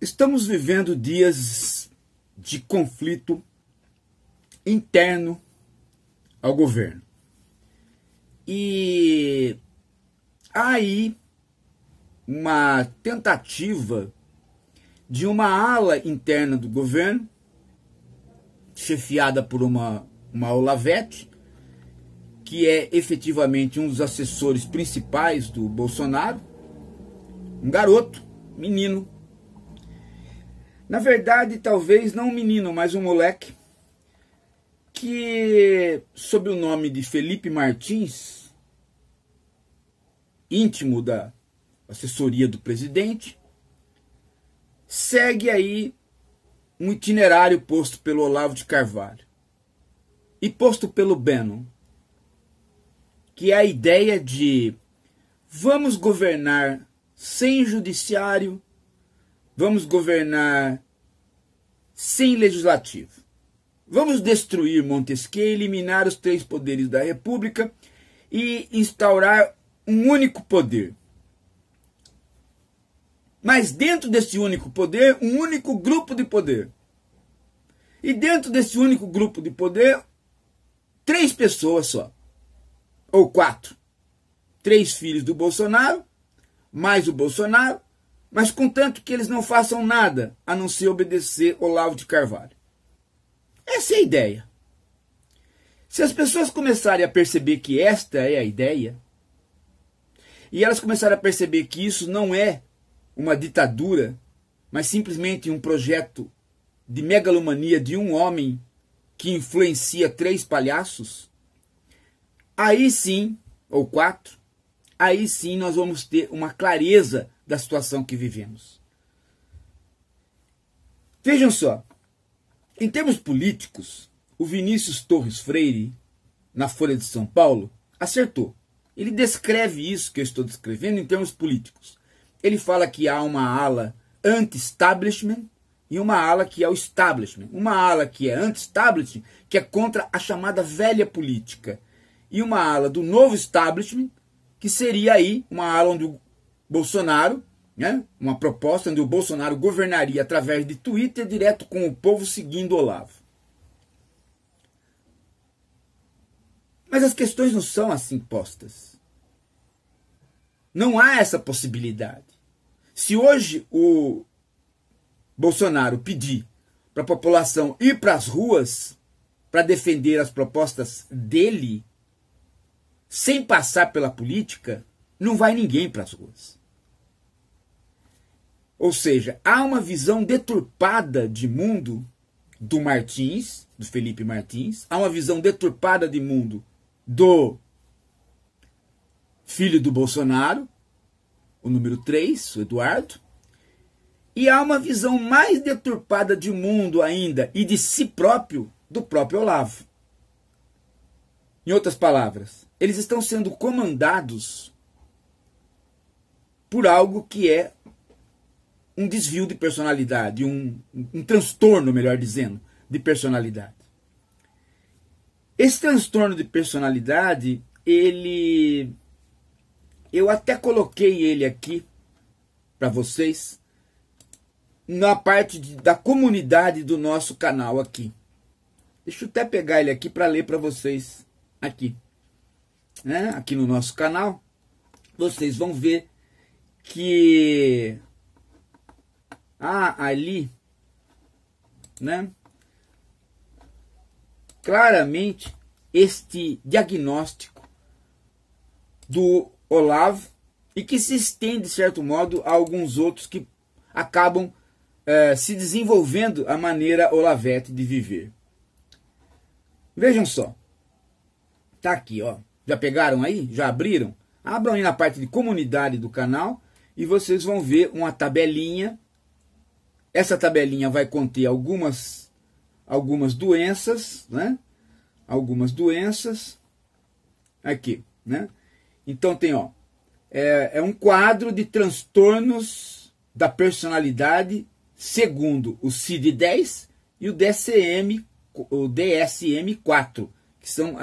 Estamos vivendo dias de conflito interno ao governo. E há aí uma tentativa de uma ala interna do governo, chefiada por uma Olavete, que é efetivamente um dos assessores principais do Bolsonaro, um garoto, menino. Na verdade, talvez não um menino, mas um moleque, que, sob o nome de Felipe Martins, íntimo da assessoria do presidente, segue aí um itinerário posto pelo Olavo de Carvalho e posto pelo Bannon, que é a ideia de vamos governar sem judiciário, vamos governar sem legislativo. Vamos destruir Montesquieu, eliminar os três poderes da República e instaurar um único poder. Mas dentro desse único poder, um único grupo de poder. E dentro desse único grupo de poder, três pessoas só. Ou quatro. Três filhos do Bolsonaro, mais o Bolsonaro, mas contanto que eles não façam nada a não ser obedecer Olavo de Carvalho. Essa é a ideia. Se as pessoas começarem a perceber que esta é a ideia, e elas começarem a perceber que isso não é uma ditadura, mas simplesmente um projeto de megalomania de um homem que influencia três palhaços, aí sim, ou quatro, aí sim nós vamos ter uma clareza da situação que vivemos. Vejam só. Em termos políticos, o Vinícius Torres Freire, na Folha de São Paulo, acertou. Ele descreve isso que eu estou descrevendo em termos políticos. Ele fala que há uma ala anti-establishment e uma ala que é o establishment. Uma ala que é anti-establishment, que é contra a chamada velha política. E uma ala do novo establishment, que seria aí uma ala onde o Bolsonaro, uma proposta onde o Bolsonaro governaria através de Twitter direto com o povo seguindo Olavo. Mas as questões não são assim postas. Não há essa possibilidade. Se hoje o Bolsonaro pedir para a população ir para as ruas para defender as propostas dele, sem passar pela política, não vai ninguém para as ruas. Ou seja, há uma visão deturpada de mundo do Martins, do Felipe Martins. Há uma visão deturpada de mundo do filho do Bolsonaro, o número 3, o Eduardo. E há uma visão mais deturpada de mundo ainda e de si próprio, do próprio Olavo. Em outras palavras, eles estão sendo comandados por algo que é um desvio de personalidade, um transtorno, melhor dizendo, de personalidade. Esse transtorno de personalidade, eu até coloquei ele aqui para vocês, na parte da comunidade do nosso canal aqui. Deixa eu até pegar ele aqui para ler para vocês aqui. Aqui no nosso canal, vocês vão ver que... ali, claramente este diagnóstico do Olavo e que se estende, de certo modo, a alguns outros que acabam se desenvolvendo a maneira Olavete de viver. Vejam só. Tá aqui, ó. Já pegaram aí? Já abriram? Abram aí na parte de comunidade do canal e vocês vão ver uma tabelinha. Essa tabelinha vai conter algumas doenças, Algumas doenças. Aqui, Então tem, é um quadro de transtornos da personalidade segundo o CID-10 e o DCM, o DSM-4, que são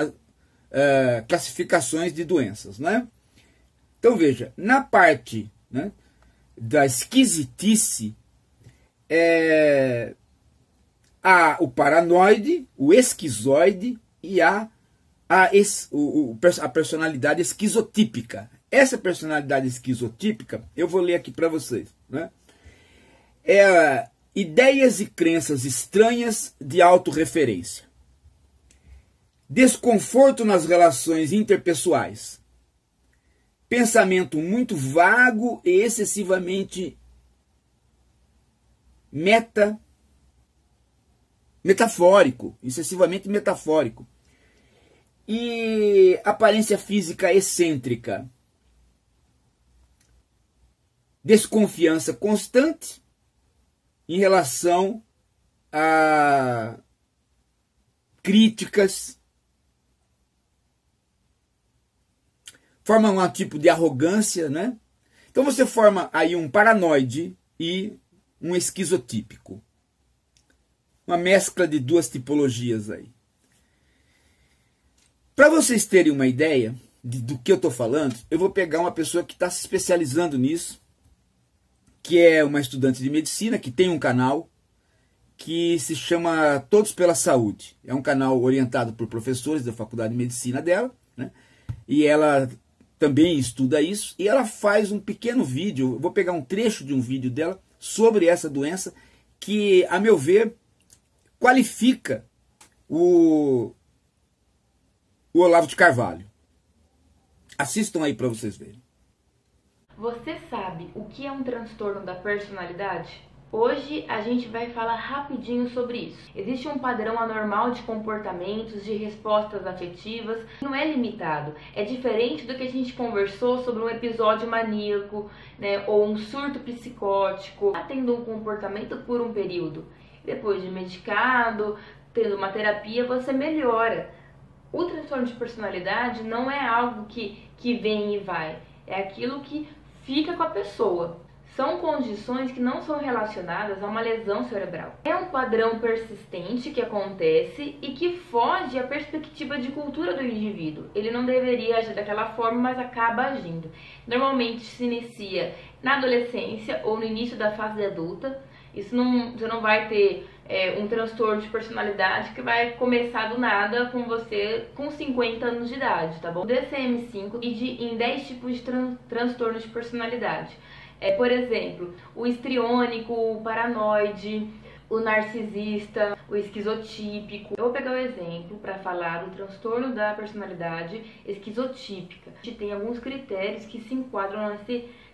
classificações de doenças, Então veja, na parte da esquisitice, há o paranoide, o esquizoide e a personalidade esquizotípica. Essa personalidade esquizotípica, eu vou ler aqui para vocês, né? É ideias e crenças estranhas de autorreferência. Desconforto nas relações interpessoais. Pensamento muito vago e excessivamente metafórico, excessivamente metafórico. E aparência física excêntrica. Desconfiança constante em relação a críticas. Forma um tipo de arrogância, né? Então você forma aí um paranoide e um esquizotípico. Uma mescla de duas tipologias aí. Para vocês terem uma ideia do que eu estou falando, eu vou pegar uma pessoa que está se especializando nisso, que é uma estudante de medicina, que tem um canal que se chama Todos pela Saúde. É um canal orientado por professores da faculdade de medicina dela, né? E ela também estuda isso, e ela faz um pequeno vídeo, eu vou pegar um trecho de um vídeo dela, sobre essa doença, que, a meu ver, qualifica o Olavo de Carvalho. Assistam aí para vocês verem. Você sabe o que é um transtorno da personalidade? Hoje a gente vai falar rapidinho sobre isso. Existe um padrão anormal de comportamentos, de respostas afetivas, não é limitado. É diferente do que a gente conversou sobre um episódio maníaco, né, ou um surto psicótico, tendo um comportamento por um período. Depois de medicado, tendo uma terapia, você melhora. O transtorno de personalidade não é algo que vem e vai, é aquilo que fica com a pessoa. São condições que não são relacionadas a uma lesão cerebral. É um padrão persistente que acontece e que foge à perspectiva de cultura do indivíduo. Ele não deveria agir daquela forma, mas acaba agindo. Normalmente se inicia na adolescência ou no início da fase adulta. Isso não, você não vai ter um transtorno de personalidade que vai começar do nada com você com 50 anos de idade, tá bom? DCM-5 em 10 tipos de transtorno de personalidade. Por exemplo, o histriônico, o paranoide, o narcisista, o esquizotípico. Eu vou pegar um exemplo para falar do transtorno da personalidade esquizotípica. A gente tem alguns critérios que se enquadram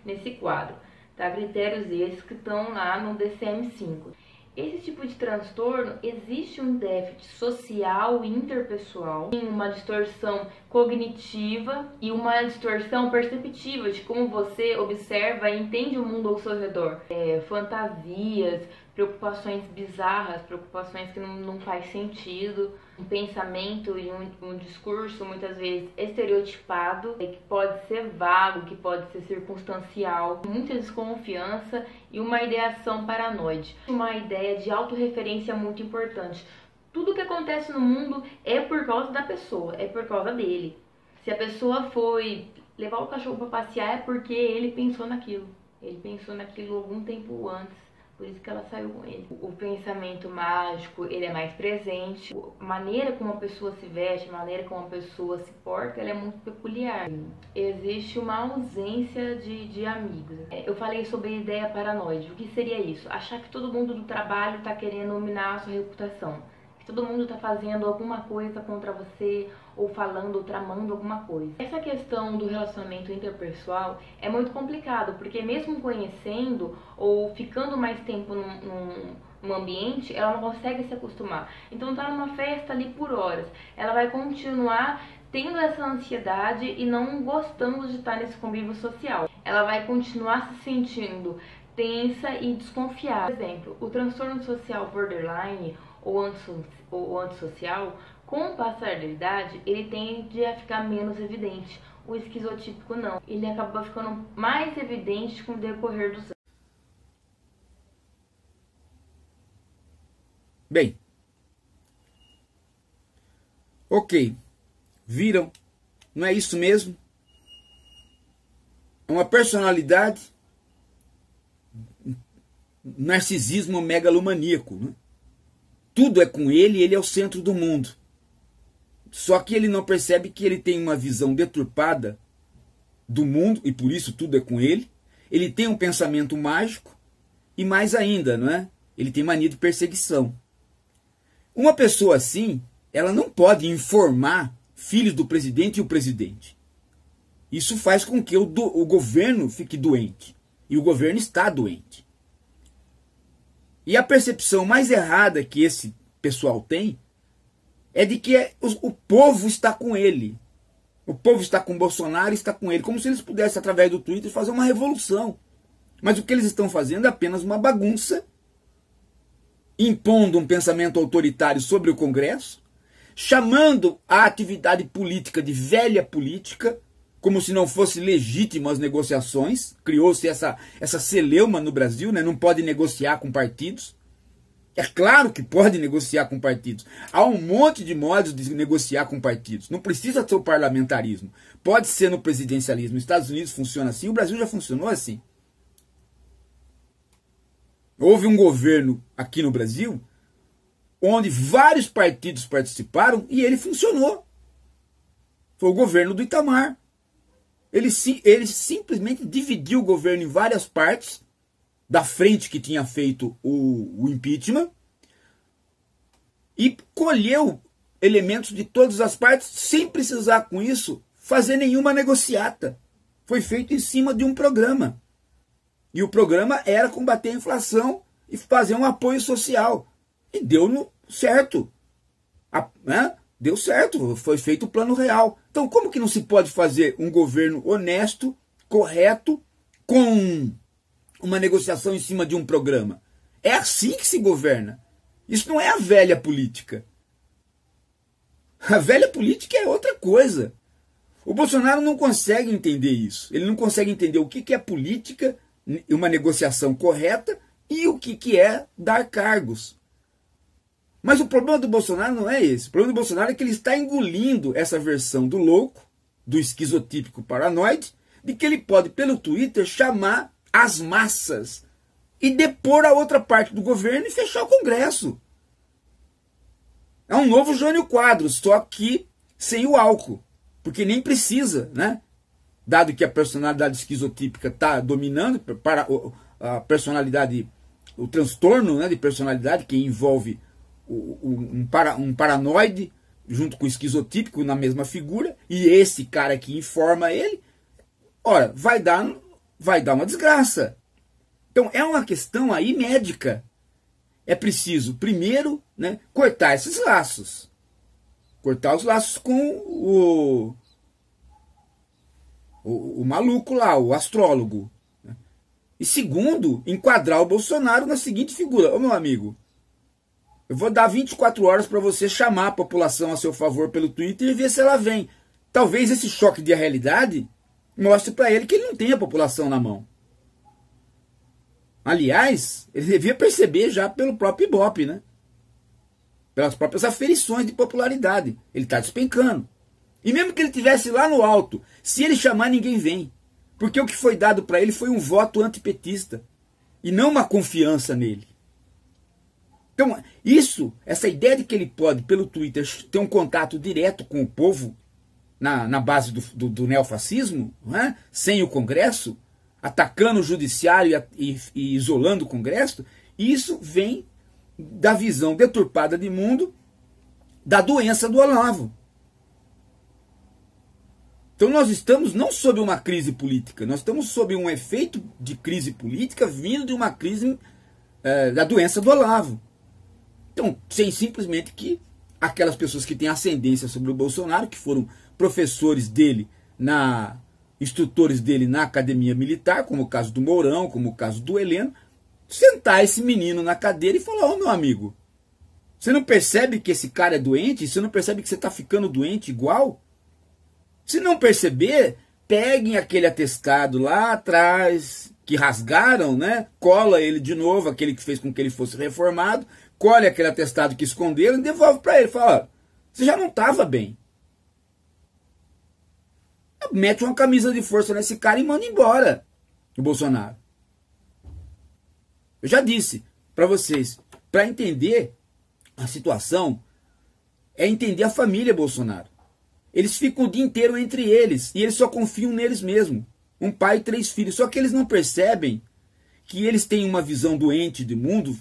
nesse quadro, tá? Critérios esses que estão lá no DSM-5. Esse tipo de transtorno existe um déficit social e interpessoal, tem uma distorção cognitiva e uma distorção perceptiva de como você observa e entende o mundo ao seu redor. Fantasias, preocupações bizarras, preocupações que não faz sentido, um pensamento e um discurso muitas vezes estereotipado, que pode ser vago, que pode ser circunstancial, muita desconfiança e uma ideação paranoide. Uma ideia de autorreferência muito importante. Tudo que acontece no mundo é por causa da pessoa, é por causa dele. Se a pessoa foi levar o cachorro para passear é porque ele pensou naquilo. Ele pensou naquilo algum tempo antes. Por isso que ela saiu com ele. O pensamento mágico, ele é mais presente. A maneira como a pessoa se veste, a maneira como a pessoa se porta, ela é muito peculiar. Existe uma ausência de amigos. Eu falei sobre a ideia paranoide. O que seria isso? Achar que todo mundo do trabalho está querendo minar a sua reputação. Que todo mundo está fazendo alguma coisa contra você, ou falando, ou tramando alguma coisa. Essa questão do relacionamento interpessoal é muito complicado, porque mesmo conhecendo ou ficando mais tempo num ambiente, ela não consegue se acostumar. Então tá numa festa ali por horas, ela vai continuar tendo essa ansiedade e não gostando de estar nesse convívio social. Ela vai continuar se sentindo tensa e desconfiada. Por exemplo, o transtorno social borderline ou antissocial, com o passar da idade, ele tende a ficar menos evidente. O esquizotípico não. Ele acaba ficando mais evidente com o decorrer dos anos. Bem. Ok. Viram? Não é isso mesmo? É uma personalidade narcisismo megalomaníaco, né? Tudo é com ele, ele é o centro do mundo. Só que ele não percebe que ele tem uma visão deturpada do mundo, e por isso tudo é com ele. Ele tem um pensamento mágico, e mais ainda, não é? Ele tem mania de perseguição. Uma pessoa assim, ela não pode informar filhos do presidente e o presidente. Isso faz com que o governo fique doente. E o governo está doente. E a percepção mais errada que esse pessoal tem é de que o povo está com ele. O povo está com Bolsonaro, está com ele. Como se eles pudessem, através do Twitter, fazer uma revolução. Mas o que eles estão fazendo é apenas uma bagunça, impondo um pensamento autoritário sobre o Congresso, chamando a atividade política de velha política, como se não fosse legítima as negociações. Criou-se essa celeuma no Brasil, né? Não pode negociar com partidos. É claro que pode negociar com partidos. Há um monte de modos de negociar com partidos. Não precisa ser o parlamentarismo. Pode ser no presidencialismo. Os Estados Unidos funciona assim, o Brasil já funcionou assim. Houve um governo aqui no Brasil onde vários partidos participaram e ele funcionou. Foi o governo do Itamar. Ele simplesmente dividiu o governo em várias partes da frente que tinha feito o impeachment e colheu elementos de todas as partes sem precisar, com isso, fazer nenhuma negociata. Foi feito em cima de um programa. E o programa era combater a inflação e fazer um apoio social. E deu certo. Né? Deu certo, foi feito o Plano Real. Então, como que não se pode fazer um governo honesto, correto, com uma negociação em cima de um programa? É assim que se governa. Isso não é a velha política. A velha política é outra coisa. O Bolsonaro não consegue entender isso. Ele não consegue entender o que é política, uma negociação correta, e o que é dar cargos. Mas o problema do Bolsonaro não é esse. O problema do Bolsonaro é que ele está engolindo essa versão do louco, do esquizotípico paranoide, de que ele pode, pelo Twitter, chamar as massas e depor a outra parte do governo e fechar o Congresso. É um novo Jânio Quadros, só que sem o álcool, porque nem precisa, né? Dado que a personalidade esquizotípica está dominando, para a personalidade, o transtorno, né, de personalidade que envolve um paranoide junto com o esquizotípico na mesma figura, e esse cara que informa ele, ora, vai dar uma desgraça. Então é uma questão aí médica. É preciso primeiro, né, cortar esses laços. Cortar os laços com o maluco lá, o astrólogo. E segundo, enquadrar o Bolsonaro na seguinte figura: ô meu amigo, eu vou dar 24 horas para você chamar a população a seu favor pelo Twitter e ver se ela vem. Talvez esse choque de realidade mostre para ele que ele não tem a população na mão. Aliás, ele devia perceber já pelo próprio Ibope, né? Pelas próprias aferições de popularidade. Ele está despencando. E mesmo que ele estivesse lá no alto, se ele chamar, ninguém vem. Porque o que foi dado para ele foi um voto antipetista e não uma confiança nele. Então, essa ideia de que ele pode, pelo Twitter, ter um contato direto com o povo na base do neofascismo, né? Sem o Congresso, atacando o judiciário e isolando o Congresso, isso vem da visão deturpada de mundo da doença do Olavo. Então nós estamos não sob uma crise política, nós estamos sob um efeito de crise política vindo de uma crise da doença do Olavo. Então, sem simplesmente que aquelas pessoas que têm ascendência sobre o Bolsonaro, que foram professores dele, instrutores dele na academia militar, como o caso do Mourão, como o caso do Heleno, sentar esse menino na cadeira e falar: ô meu amigo, você não percebe que esse cara é doente? Você não percebe que você está ficando doente igual? Se não perceber, peguem aquele atestado lá atrás, que rasgaram, né? Cola ele de novo, aquele que fez com que ele fosse reformado, colhe aquele atestado que esconderam e devolve para ele. Fala: você já não estava bem. Mete uma camisa de força nesse cara e manda embora o Bolsonaro. Eu já disse para vocês, para entender a situação, é entender a família Bolsonaro. Eles ficam o dia inteiro entre eles e eles só confiam neles mesmos. Um pai e 3 filhos. Só que eles não percebem que eles têm uma visão doente de mundo,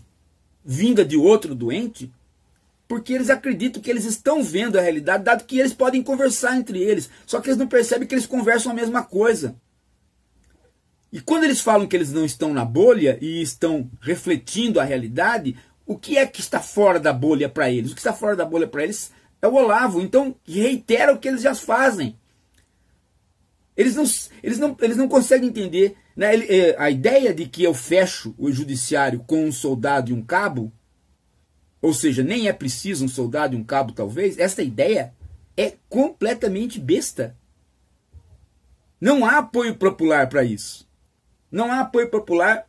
vinda de outro doente, porque eles acreditam que eles estão vendo a realidade, dado que eles podem conversar entre eles. Só que eles não percebem que eles conversam a mesma coisa. E quando eles falam que eles não estão na bolha e estão refletindo a realidade, o que é que está fora da bolha para eles? O que está fora da bolha para eles é o Olavo. Então, reitera o que eles já fazem. Eles não conseguem entender, né? A ideia de que eu fecho o judiciário com um soldado e um cabo, ou seja, nem é preciso um soldado e um cabo talvez, essa ideia é completamente besta. Não há apoio popular para isso. Não há apoio popular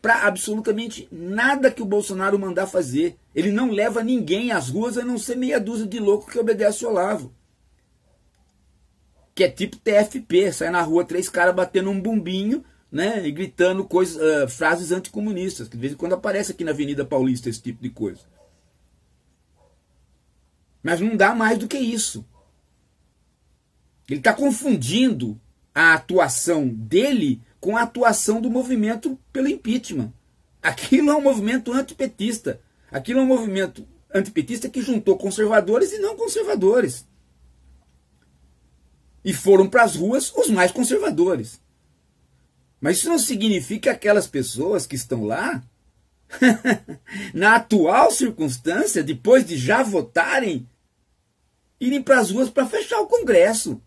para absolutamente nada que o Bolsonaro mandar fazer. Ele não leva ninguém às ruas a não ser meia dúzia de louco que obedece ao Olavo. Que é tipo TFP, sai na rua 3 caras batendo um bumbinho, né, e gritando coisas, frases anticomunistas, que de vez em quando aparece aqui na Avenida Paulista esse tipo de coisa. Mas não dá mais do que isso. Ele está confundindo a atuação dele com a atuação do movimento pelo impeachment. Aquilo é um movimento antipetista. Aquilo é um movimento antipetista que juntou conservadores e não conservadores. E foram para as ruas os mais conservadores. Mas isso não significa que aquelas pessoas que estão lá, na atual circunstância, depois de já votarem, irem para as ruas para fechar o Congresso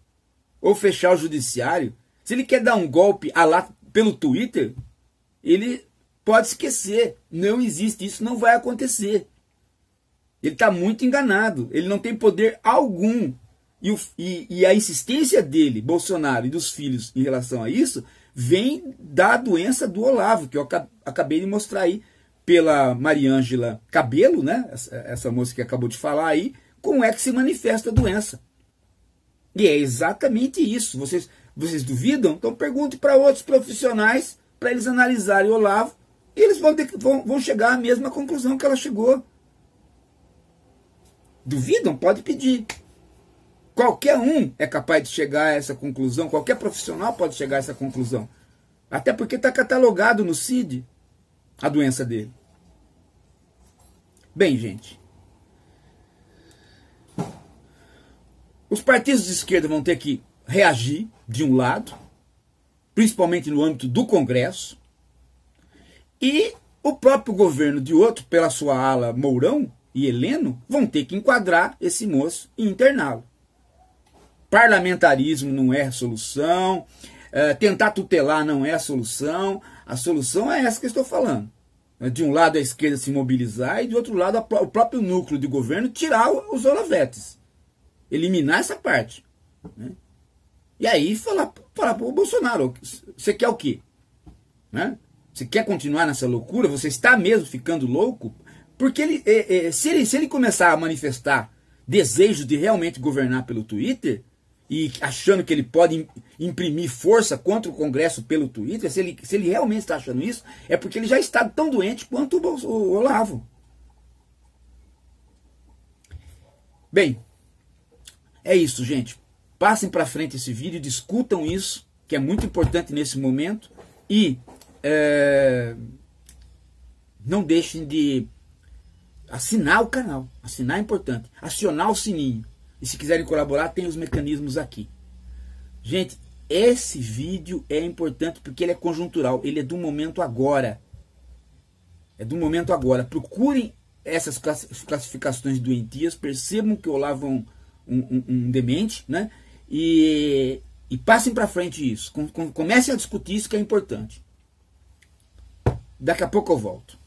ou fechar o Judiciário. Se ele quer dar um golpe a lá pelo Twitter, ele pode esquecer. Não existe, isso não vai acontecer. Ele está muito enganado, ele não tem poder algum. E a insistência dele, Bolsonaro, e dos filhos em relação a isso, vem da doença do Olavo, que eu acabei de mostrar aí pela Mariângela Cabelo, né? Essa moça que acabou de falar aí, como é que se manifesta a doença. E é exatamente isso. Vocês duvidam? Então pergunte para outros profissionais, para eles analisarem o Olavo, e eles vão chegar à mesma conclusão que ela chegou. Duvidam? Pode pedir. Qualquer um é capaz de chegar a essa conclusão, qualquer profissional pode chegar a essa conclusão. Até porque está catalogado no CID a doença dele. Bem, gente. Os partidos de esquerda vão ter que reagir de um lado, principalmente no âmbito do Congresso, e o próprio governo de outro, pela sua ala Mourão e Heleno, vão ter que enquadrar esse moço e interná-lo. Parlamentarismo não é a solução, tentar tutelar não é a solução é essa que eu estou falando. De um lado a esquerda se mobilizar e do outro lado o próprio núcleo de governo tirar os olavetes, eliminar essa parte. Né? E aí falar para o Bolsonaro, você quer o quê? Né? Você quer continuar nessa loucura? Você está mesmo ficando louco? Porque se ele começar a manifestar desejo de realmente governar pelo Twitter, e achando que ele pode imprimir força contra o Congresso pelo Twitter, se ele realmente está achando isso, é porque ele já está tão doente quanto o Olavo. Bem, é isso, gente. Passem para frente esse vídeo, discutam isso, que é muito importante nesse momento, e não deixem de assinar o canal. Assinar é importante. Acionar o sininho. E se quiserem colaborar, tem os mecanismos aqui. Gente, esse vídeo é importante porque ele é conjuntural. Ele é do momento agora. É do momento agora. Procurem essas classificações doentias. Percebam que o Olavo é um demente, né? E passem para frente isso. Comecem a discutir isso que é importante. Daqui a pouco eu volto.